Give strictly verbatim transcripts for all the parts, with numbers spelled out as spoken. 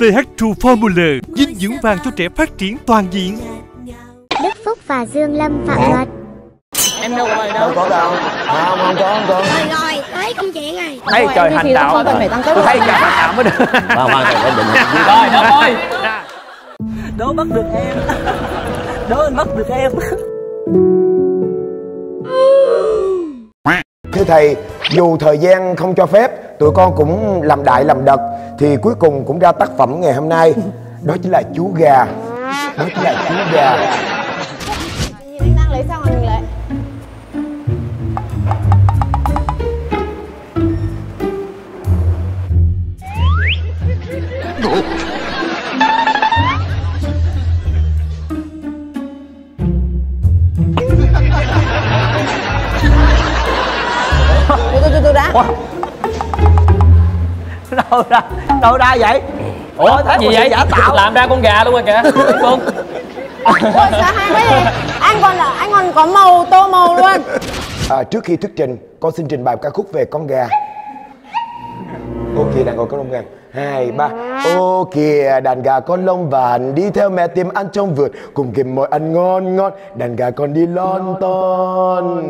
tê hát hai Formula, dinh dưỡng vàng cho trẻ phát triển toàn diện. Đức Phúc và Dương Lâm phạm luật. Em đâu rồi đâu? Đâu có đâu. Không, không có, không có. Rồi rồi, thấy công chuyện rồi. Thấy trời hành đạo. Tôi thấy trời hành đạo mới được. Ba ba trời định. Rồi, đó thôi. Đố bắt được em. Đố anh bắt được em. Thưa thầy, dù thời gian không cho phép, tụi con cũng làm đại làm đật, thì cuối cùng cũng ra tác phẩm ngày hôm nay. Đó chính là chú gà. Đó chính là chú gà. Đang lấy sao mà đừng lấy. Đâu ra, đâu ra vậy? Ủa, Ủa thế gì vậy? Giả tạo. Làm ra con gà luôn rồi kìa. Không. Ôi sợ hai cái gì? Anh còn là anh còn có màu tô màu luôn. À, trước khi thuyết trình, con xin trình bày ca khúc về con gà. Ô kìa đàn gà có lông vàng. Hai ba. Ô kìa đàn gà con lông vàng đi theo mẹ tìm ăn trong vườn, cùng kìm mồi ăn ngon ngon. Đàn gà con đi lon ton.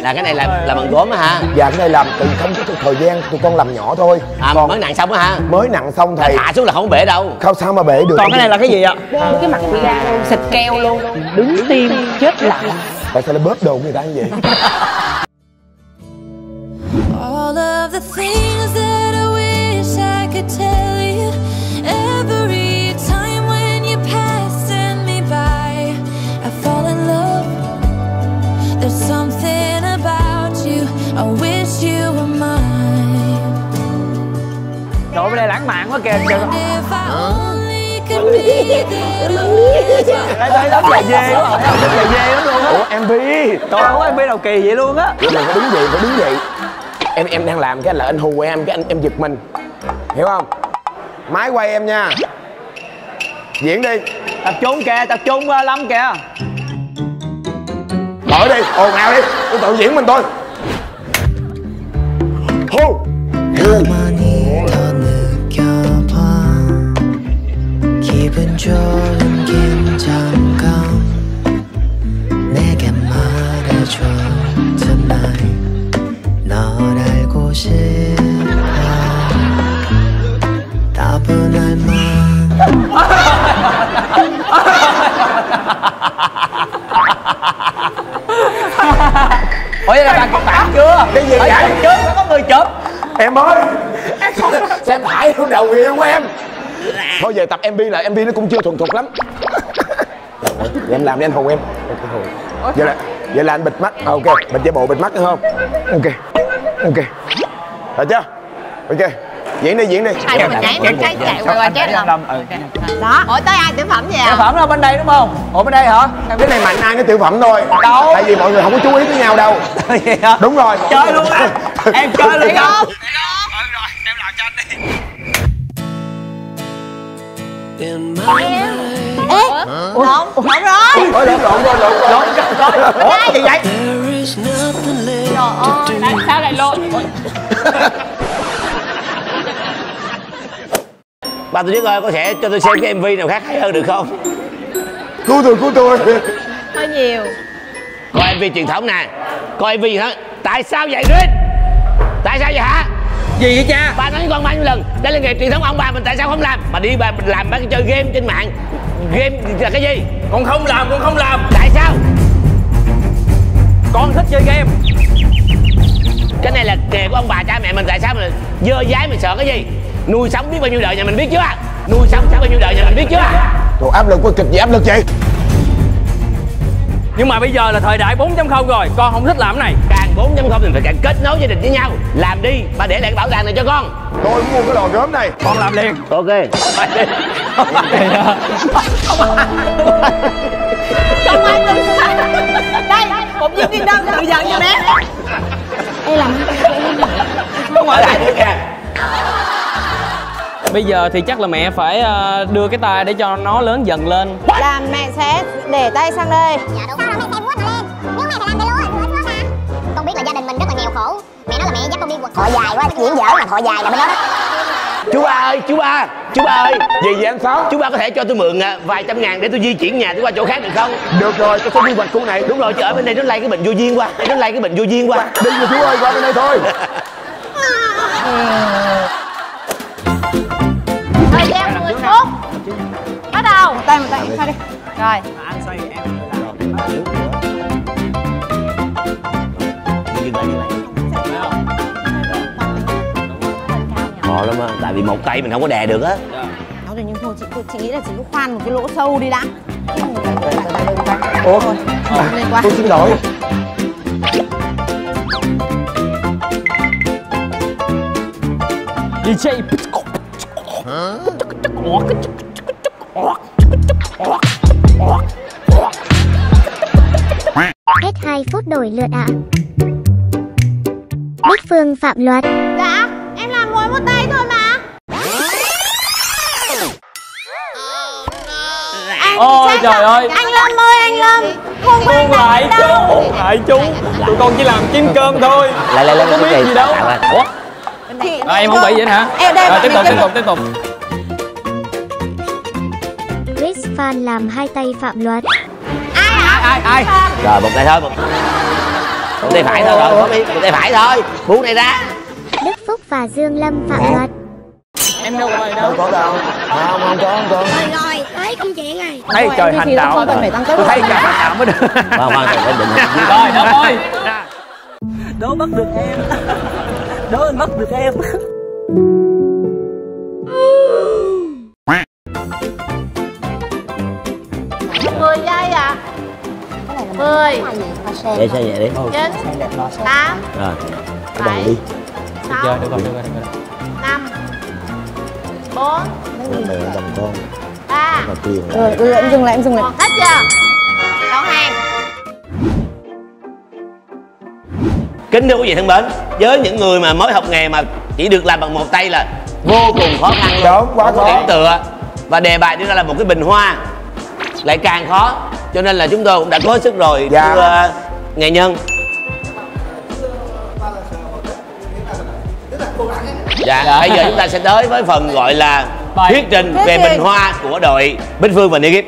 Là cái này là là bằng gốm á hả? Dạ cái này làm từ không có thời gian, tụi con làm nhỏ thôi. À còn mới nặng xong á hả? Mới nặng xong thầy. Thả xuống là không bể đâu. Không sao mà bể được. Còn cái này là cái gì ạ? À, cái mặt bị ra xịt keo luôn, đứng tim chết lặng. Tại sao lại bớt đồ người ta như vậy? Trời ơi, đây lãng mạn quá kìa. Trời ơi. Đây đóng là dê lắm rồi, đóng là dê lắm luôn á. Ủa em vê. Trời ơi, em vê đầu kỳ vậy luôn á. Đừng có đứng vậy, phải đứng vậy. Em em đang làm cái là anh hù em, cái anh em giật mình. Hiểu không? Máy quay em nha. Diễn đi. Tập trung kìa, tập trung Lâm kìa. Mở đi, ồn ào đi. Tôi tự diễn mình thôi. Hô. 좋은 긴 잠깐 내게 말해줘 tonight 널 알고 싶어 따분할 맘 Ủa vậy là bạn có tảng chưa? Cái gì vậy? Chứ có người chụp. Em ơi, xem phải không đầu yêu của em. Thôi về tập em vê là em vê nó cũng chưa thuần thục lắm. Để em làm đi anh hùng em. Vậy là vậy là anh bịt mắt. Ok, mình giả bộ bịt mắt nữa không? Ok, ok. Rồi chưa? Ok. Diễn đi diễn đi. Ai mình nhảy mình cái chạy qua qua chết lầm. Đó. Ủa tới ai tiểu phẩm vậy? Tiểu phẩm đâu bên đây đúng không? Ủa bên đây hả? Cái này mạnh ai nó tiểu phẩm thôi. Đâu. Tại vì mọi người không có chú ý với nhau đâu. Đúng rồi. Chơi luôn á. Em chơi luôn không? Rồi em làm cho anh đi. Em ủa lộn rồi lộn lộn lộn lộn lộn cái gì vậy? Làm sao lại lộn? Bà tôi biết ơi, có thể cho tôi xem cái em vê nào khác hay hơn được không? Cứu tôi, cứu tôi. Hơi nhiều. Coi em vê truyền thống nè, coi em vê hả? Tại sao vậy Rít? Tại sao vậy hả? Gì vậy cha? Ba nói với con bao nhiêu lần, đây là nghề truyền thống ông bà mình, tại sao không làm? Bà đi bà làm, bà chơi game trên mạng. Game là cái gì? Con không làm, con không làm. Tại sao? Con thích chơi game. Cái này là nghề của ông bà cha mẹ mình, tại sao mình dơ dái, mình sợ cái gì? Nuôi sống biết bao nhiêu đời nhà mình biết chưa? Nuôi sống biết bao nhiêu đời nhà mình biết chưa? Đồ áp lực quá kịch gì áp lực vậy? Nhưng mà bây giờ là thời đại bốn chấm không rồi, con không thích làm cái này. Càng bốn chấm không thì phải càng kết nối gia đình với nhau. Làm đi, ba để lại cái bảo tàng này cho con. Tôi mua cái lò gốm này. Con làm liền. Ok. Không ai đừng. Đây, một viên đi đâu tự giận cho bé. Em làm. Không ở lại nữa kìa. Bây giờ thì chắc là mẹ phải đưa cái tay để cho nó lớn dần lên. Làm mẹ sẽ để tay sang đây. Dạ đúng. Sao là mẹ sẽ vuốt nó lên. Nhưng mẹ phải làm cái lúa, lúa vuốt mà. Con biết là gia đình mình rất là nghèo khổ. Mẹ nói là mẹ dắt con đi quật. Thọ dài quá, diễn dở mà thọ dài là mới nói đó. Chú ba ơi, chú ba, chú ba ơi. Gì vậy anh Sáu? Chú ba có thể cho tôi mượn vài trăm ngàn để tôi di chuyển nhà tôi qua chỗ khác được không? Được rồi, tôi có quy hoạch khu này. Đúng rồi, chứ ở bên đây nó lây cái bệnh vô duyên qua. Nó lây cái bệnh vô duyên qua. Đi rồi chú ơi, qua bên đây thôi. Thời gian mười phút. Bắt đầu. Một tay, một tay, em xoay đi. Rồi. Anh xoay em mò lắm á, tại vì một tay mình không có đè được á. Đó rồi, nhưng thôi chị, chị nghĩ là chị cứ khoan một cái lỗ sâu đi đã. Ủa, tôi xin lỗi. đê gi hả? Hết hai phút đổi lượt ạ. Bích Phương phạm luật. Dạ, em làm mỗi một tay thôi mà. Ôi trời ơi. Anh Lâm ơi, anh Lâm. Không phải chú, không phải chú. Tụi con chỉ làm chim cơm thôi. Lại lại lại có biết gì đâu. Ủa? Rồi em không bị vậy hả? Rồi tiếp tục, tiếp tục, tiếp tục. Chris Phan làm hai tay phạm luật. Ai ai ai. Rồi một tay thôi, một tay phải thôi rồi, một tay phải thôi. Buông này ra. Đức Phúc và Dương Lâm phạm luật. Em đâu rồi đâu. Đâu có đâu. Không, không có, không có. Rồi rồi, thấy công chuyện rồi. Thấy trời hành đạo. Tôi thấy trời hành đạo mới được. Vâng, vâng, phải định. Rồi, đâu thôi. Đố bắt được em. Đố anh bắt được em. mười giây à? mười. Để sao vậy đi. chín tám. Rồi. Bảy. sáu. năm bốn ba. Rồi, ừ, em dừng lại, em dừng lại. Hết chưa? Đón hàng. Kính thưa quý vị thân mến, với những người mà mới học nghề mà chỉ được làm bằng một tay là vô cùng khó khăn luôn. Đúng, quá khó. Điểm tựa và đề bài chúng ta là một cái bình hoa lại càng khó, cho nên là chúng tôi cũng đã có sức rồi. Dạ. Thưa uh, nghệ nhân. Dạ, dạ, bây giờ chúng ta sẽ tới với phần gọi là thuyết trình về bình hoa của đội Bích Phương và Negav.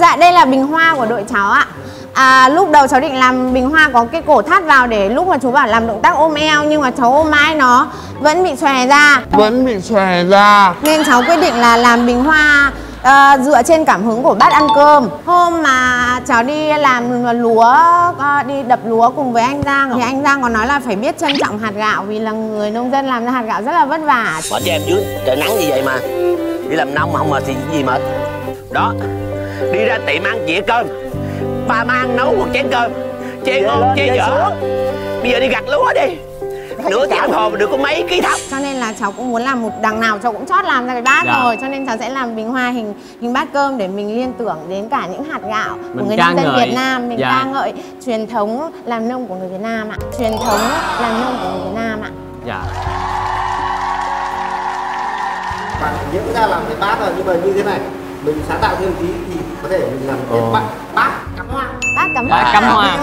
Dạ, đây là bình hoa của đội cháu ạ. À, lúc đầu cháu định làm bình hoa có cái cổ thắt vào để lúc mà chú bảo làm động tác ôm eo, nhưng mà cháu ôm mãi nó vẫn bị xòe ra. Vẫn bị xòe ra. Nên cháu quyết định là làm bình hoa uh, dựa trên cảm hứng của bát ăn cơm. Hôm mà cháu đi làm lúa, uh, đi đập lúa cùng với anh Giang thì anh Giang còn nói là phải biết trân trọng hạt gạo, vì là người nông dân làm ra hạt gạo rất là vất vả. Bỏ cho em dưới, trời nắng như vậy mà. Đi làm nông mà không mệt thì gì mệt. Đó, đi ra tiệm ăn dĩa cơm, ba mang nấu một chén cơm, chê ngon chê dở. Bây giờ đi gặt lúa đi, nửa tiếng hồ mà được có mấy ký thóc. Cho nên là cháu cũng muốn làm một, đằng nào cháu cũng chót làm ra cái bát. Dạ. Rồi cho nên cháu sẽ làm bình hoa hình hình bát cơm để mình liên tưởng đến cả những hạt gạo của người nông dân Việt Nam. Mình ca ngợi truyền thống làm nông của người Việt Nam ạ. Truyền thống làm nông của người Việt Nam ạ. Dạ. Bạn diễn ra làm cái bát rồi, nhưng mà như thế này mình sáng tạo thêm tí thì có thể mình làm cái bát bát cắm hoa. Bát cắm hoa. Cắm hoa.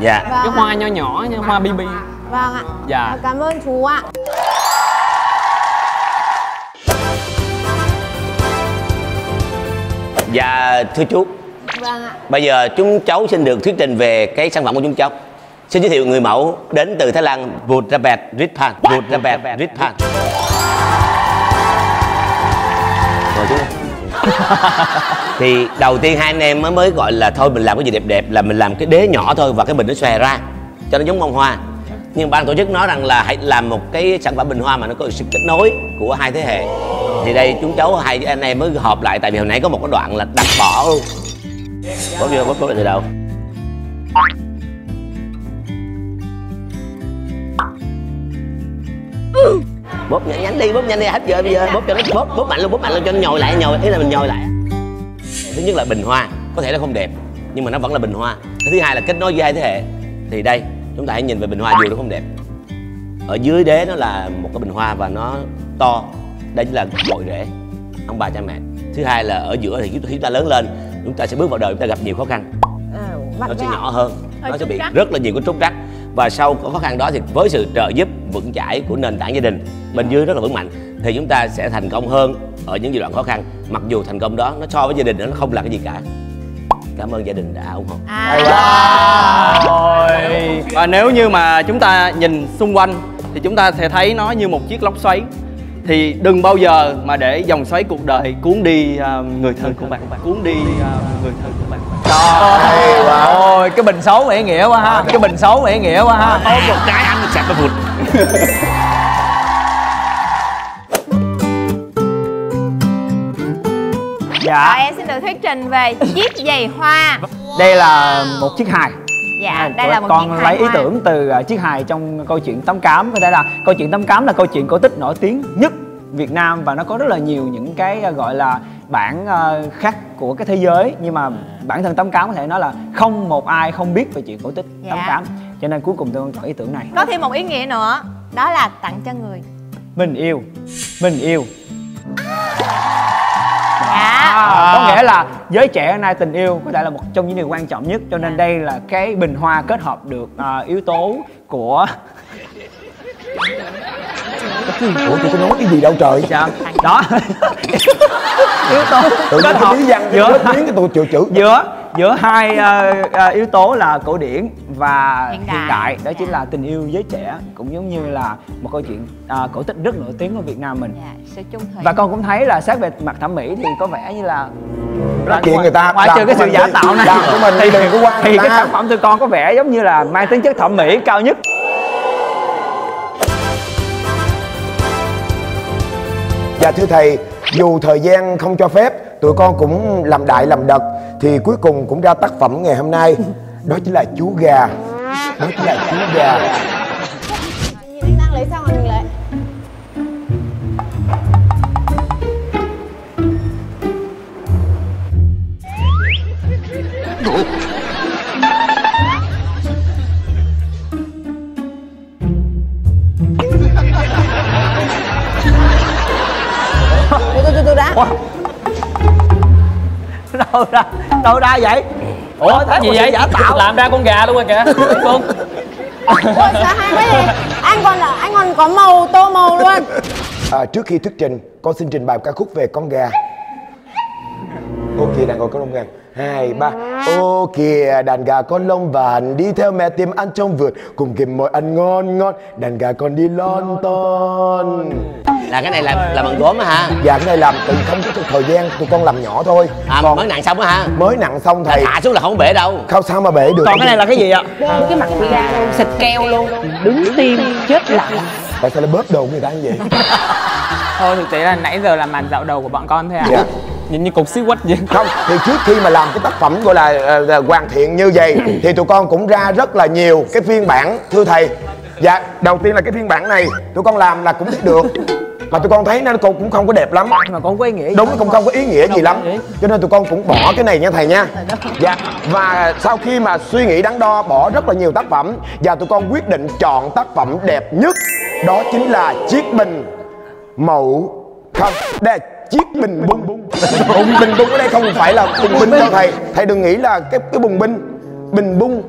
Dạ. Cái hoa nhỏ nhỏ như hoa bi bi. Vâng ạ. Dạ. Cảm ơn chú ạ. Dạ thưa chú. Vâng ạ. Bây giờ chúng cháu xin được thuyết trình về cái sản phẩm của chúng cháu. Xin giới thiệu người mẫu đến từ Thái Lan, Budapest Ritthang. Budapest Ritthang. Thì đầu tiên hai anh em mới gọi là thôi mình làm cái gì đẹp đẹp là mình làm cái đế nhỏ thôi và cái bình nó xòe ra cho nó giống bông hoa. Nhưng ban tổ chức nói rằng là hãy làm một cái sản phẩm bình hoa mà nó có sự kết nối của hai thế hệ. Thì đây chúng cháu hai anh em mới họp lại, tại vì hồi nãy có một cái đoạn là đặt bỏ luôn. Bỏ vô bóp bóp từ đầu. Bóp nhanh nhanh đi, bóp nhanh đi, hết giờ bây giờ. Bóp cho nó bóp, bóp mạnh luôn, bóp mạnh luôn cho nó nhồi lại, nhồi, ý là mình nhồi lại. Thứ nhất là bình hoa, có thể nó không đẹp nhưng mà nó vẫn là bình hoa. Thứ hai là kết nối với hai thế hệ. Thì đây, chúng ta hãy nhìn về bình hoa dù nó không đẹp. Ở dưới đế nó là một cái bình hoa và nó to. Đây chính là bội rễ ông bà cha mẹ. Thứ hai là ở giữa thì khi chúng ta lớn lên, chúng ta sẽ bước vào đời, chúng ta gặp nhiều khó khăn. Nó sẽ nhỏ hơn, nó sẽ bị rất là nhiều cái trúc trắc. Và sau khó khăn đó thì với sự trợ giúp vững chãi của nền tảng gia đình bên dưới rất là vững mạnh thì chúng ta sẽ thành công hơn ở những giai đoạn khó khăn, mặc dù thành công đó nó so với gia đình đó, nó không là cái gì cả. Cảm ơn gia đình đã ủng hộ. À, wow. Và nếu như mà chúng ta nhìn xung quanh thì chúng ta sẽ thấy nó như một chiếc lốc xoáy. Thì đừng bao giờ mà để dòng xoáy cuộc đời cuốn đi người thân của bạn, bạn cuốn đi người thân của bạn. Trời ơi, cái bình xấu ý nghĩa quá ha. Cái bình xấu ý nghĩa quá ha. Ôm một cái ăn sạch nó vụt. Dạ. Rồi, em xin được thuyết trình về chiếc giày hoa. Đây là một chiếc hài. Dạ, à, đây là một con chiếc lấy ý hoa. Tưởng từ uh, chiếc hài trong câu chuyện Tấm Cám. Có thể là câu chuyện Tấm Cám là câu chuyện cổ tích nổi tiếng nhất Việt Nam, và nó có rất là nhiều những cái uh, gọi là bản uh, khác của cái thế giới. Nhưng mà bản thân Tấm Cám có thể nói là không một ai không biết về chuyện cổ tích dạ. Tấm Cám. Cho nên cuối cùng tôi chọn ý tưởng này. Có thêm một ý nghĩa nữa, đó là tặng cho người mình yêu. Mình yêu dạ. À, có nghĩa là giới trẻ hôm nay tình yêu có thể là một trong những điều quan trọng nhất, cho nên đây là cái bình hoa kết hợp được uh, yếu tố của ủa tụi tôi nói cái gì đâu trời sao đó yếu tố tụi kết hợp giữa tiếng tụi chữ chữ giữa giữa hai uh, uh, yếu tố là cổ điển và hiện đại, hiện đại. Đó yeah. chính là tình yêu giới trẻ, cũng giống như là một câu chuyện uh, cổ tích rất nổi tiếng của Việt Nam mình yeah, sự chung thủy. Và con cũng thấy là xét về mặt thẩm mỹ thì có vẻ như là nói chuyện người ta ngoại trừ cái sự giả đi, tạo này của mình thì, đừng có quăng thì cái sản phẩm tụi con có vẻ giống như là mang tính chất thẩm mỹ cao nhất. Dạ thưa thầy, dù thời gian không cho phép, tụi con cũng làm đại làm đật thì cuối cùng cũng ra tác phẩm ngày hôm nay. Đó chính là chú gà. Đó chính là chú gà. Nhìn năng lấy sao mà đừng lấy. Đâu ra, đâu ra vậy? Ủa, Ủa thế gì vậy? Giả tạo. Làm ra con gà luôn rồi kìa. Không. Ôi sao hay quá vậy? Anh còn là, anh còn có màu, tô màu luôn. À, trước khi thuyết trình, con xin trình bày ca khúc về con gà. Ô kìa đàn gà có lông vàng. Hai, ba. Ô kìa đàn gà con lông vàng, đi theo mẹ tìm ăn trong vườn, cùng kìm mồi ăn ngon ngon. Đàn gà con đi lon ton. Là cái này là là bằng gốm á hả? Dạ cái này làm từ không có thời gian, tụi con làm nhỏ thôi. À còn mới nặng xong á hả? Mới nặng xong thầy. Thả xuống là không bể đâu. Không sao mà bể được. Còn cái này là cái gì ạ? À, cái mặt người ra xịt keo luôn, đứng tim chết lặng. Tại sao lại bớt đồ người ta như vậy? Thôi thực tế là nãy giờ là màn dạo đầu của bọn con thôi ạ. À? Dạ. Nhìn như cục xí quách vậy. Không, thì trước khi mà làm cái tác phẩm gọi là, là, là hoàn thiện như vậy thì tụi con cũng ra rất là nhiều cái phiên bản thưa thầy. Dạ, đầu tiên là cái phiên bản này tụi con làm là cũng biết được. Mà tụi con thấy nó cũng không có đẹp lắm. Mà con có ý nghĩa. Đúng, cũng không có ý nghĩa gì lắm. Cho nên tụi con cũng bỏ cái này nha thầy nha. Dạ. Và sau khi mà suy nghĩ đắn đo, bỏ rất là nhiều tác phẩm, và tụi con quyết định chọn tác phẩm đẹp nhất. Đó chính là chiếc bình mẫu. Không, đây là chiếc bình bung. Bùng bình bung ở đây không phải là bùng binh đâu thầy. Thầy đừng nghĩ là cái cái bùng binh. Bình bung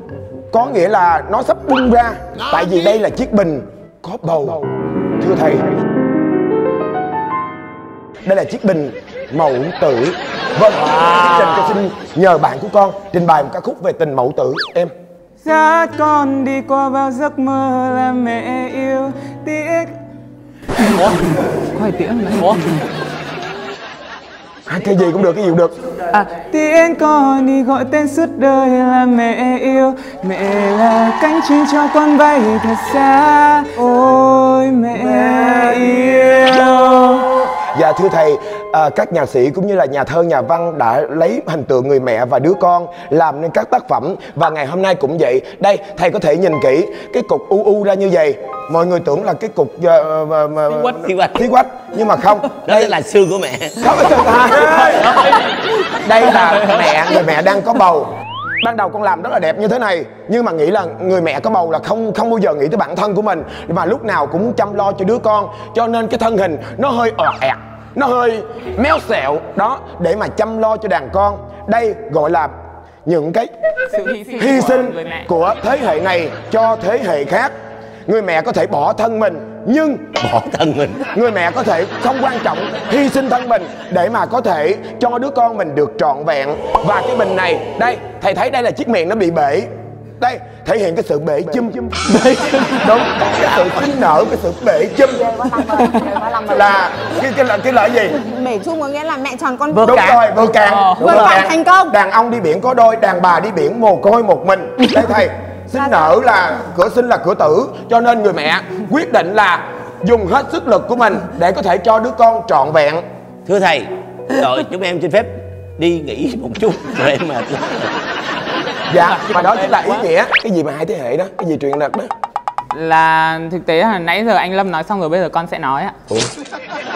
có nghĩa là nó sắp bung ra. Tại vì đây là chiếc bình có bầu. Thưa thầy, đây là chiếc bình mẫu tử. Vâng, chương trình cho xin nhờ bạn của con trình bày một ca khúc về tình mẫu tử em. Dắt con đi qua bao giấc mơ là mẹ yêu tiếc. Ủa? Có hai tiếng nữa. Ủa? À, cái gì cũng được, cái gì cũng được. À, tiếng con đi gọi tên suốt đời là mẹ yêu. Mẹ là cánh chim cho con bay thật xa. Ôi mẹ, mẹ yêu. Dạ thưa thầy, à, các nhà sĩ cũng như là nhà thơ, nhà văn đã lấy hình tượng người mẹ và đứa con làm nên các tác phẩm. Và ngày hôm nay cũng vậy. Đây, thầy có thể nhìn kỹ cái cục u u ra như vậy. Mọi người tưởng là cái cục uh, uh, uh, thí quách, thí quách. Nhưng mà không. Đây là xương của mẹ. Không, đây là mẹ, người mẹ đang có bầu. Ban đầu con làm rất là đẹp như thế này, nhưng mà nghĩ là người mẹ có bầu là không không bao giờ nghĩ tới bản thân của mình, mà lúc nào cũng chăm lo cho đứa con. Cho nên cái thân hình nó hơi ọt ẹt, nó hơi méo xẹo đó, để mà chăm lo cho đàn con. Đây gọi là những cái hy sinh của thế hệ này cho thế hệ khác. Người mẹ có thể bỏ thân mình, nhưng bỏ thân mình người mẹ có thể không quan trọng, hy sinh thân mình để mà có thể cho đứa con mình được trọn vẹn. Và cái bình này đây, thầy thấy đây là chiếc miệng nó bị bể, đây thể hiện cái sự bể chum, chum. Đúng, cái sự chính nở, cái sự bể chum là cái cái là cái lợi gì? Bể chum có nghĩa là mẹ tròn con. Đúng rồi, vừa càng vừa càng thành công. Đàn ông đi biển có đôi, đàn bà đi biển mồ côi một mình. Đây thầy, sinh nở là cửa sinh là cửa tử, cho nên người mẹ quyết định là dùng hết sức lực của mình để có thể cho đứa con trọn vẹn. Thưa thầy, rồi chúng em xin phép đi nghỉ một chút rồi em mệt. Dạ, mà đó chính là ý nghĩa cái gì mà hai thế hệ đó, cái gì truyền đạt đó. Là thực tế là nãy giờ anh Lâm nói xong rồi bây giờ con sẽ nói ạ. Ủa?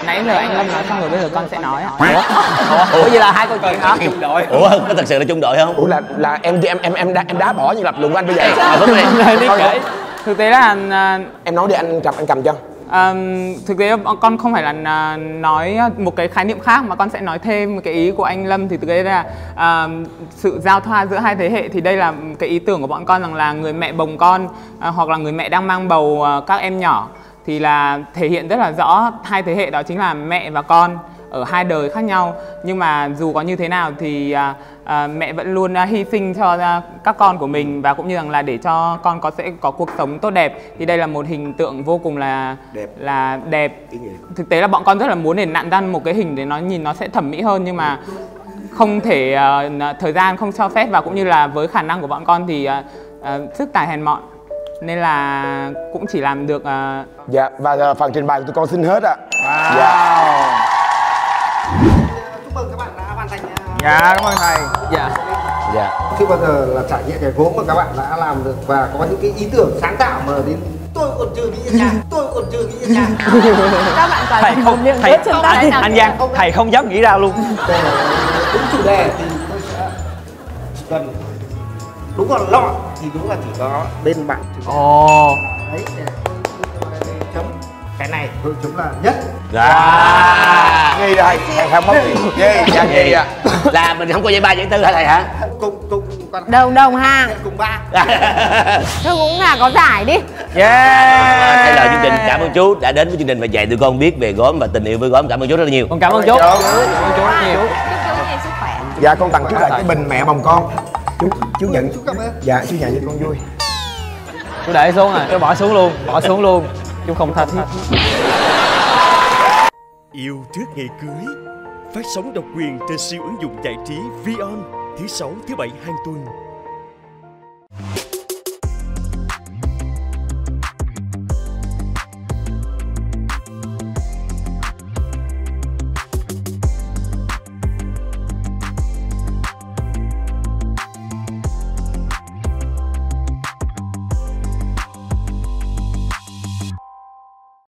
Nãy giờ anh Lâm nói xong rồi bây giờ con sẽ nói ạ. Ủa? Ủa vậy là hai câu chuyện hả? Ủa có thật sự là chung đội không? Ủa là là em em em em đá, em đá bỏ như lập luận của anh bây giờ. À, đúng rồi. Thực tế là em nói đi, anh cầm anh cầm cho. À, thực tế con không phải là nói một cái khái niệm khác mà con sẽ nói thêm cái ý của anh Lâm. Thì thực tế là à, sự giao thoa giữa hai thế hệ, thì đây là cái ý tưởng của bọn con rằng là người mẹ bồng con à, hoặc là người mẹ đang mang bầu à, các em nhỏ, thì là thể hiện rất là rõ hai thế hệ đó chính là mẹ và con ở hai đời khác nhau. Nhưng mà dù có như thế nào thì à, à, mẹ vẫn luôn à, hy sinh cho à, các con của mình, và cũng như rằng là để cho con có sẽ có cuộc sống tốt đẹp. Thì đây là một hình tượng vô cùng là đẹp. Là đẹp. Thực tế là bọn con rất là muốn để nặn ra một cái hình để nó nhìn nó sẽ thẩm mỹ hơn, nhưng mà không thể à, thời gian không cho phép, và cũng như là với khả năng của bọn con thì à, à, sức tài hèn mọn, nên là cũng chỉ làm được. À... Dạ, và phần trình bày của tụi con xin hết ạ. À. Wow. Dạ. Chúc mừng các bạn đã hoàn thành. Dạ, cảm ơn thầy. Dạ. Dạ. Chưa bao giờ là trải nghiệm cái gốm mà các bạn đã làm được và có những cái ý tưởng sáng tạo mà đến tôi còn chưa nghĩ ra, tôi còn chưa nghĩ ra. Các bạn toàn thầy không thầy, thầy, chân tay. Anh Giang, không thầy không dám nghĩ ra luôn. Để đúng chủ đề thì tôi sẽ cần đúng còn lọ thì đúng là chỉ có bên bạn. Ồ. Oh. Đấy để chấm cái này tôi chấm là nhất. Dạ. Nghi đây, thầy không mất gì. Dạ nghi ạ. Là mình không có dây ba dây tư hả thầy hả? Cùng cùng đồng đồng ha. Cùng ba. Thôi cũng là có giải đi. Yeah. Đây là chương trình, cảm ơn chú đã đến với chương trình và dạy tụi con biết về gốm và tình yêu với gốm. Cảm ơn chú rất là nhiều. Con cảm ơn chú. Cảm ơn chú rất nhiều. Chúc chú nhiều sức khỏe. Dạ con tặng chú lại cái bình mẹ bồng con. Chú chú nhận. Chú cảm ơn. Dạ chú nhận cho con vui. Chú để xuống rồi, chú bỏ xuống luôn, bỏ xuống luôn. Chú không thật. Yêu trước ngày cưới, phát sóng độc quyền trên siêu ứng dụng giải trí Vion thứ sáu thứ bảy hàng tuần.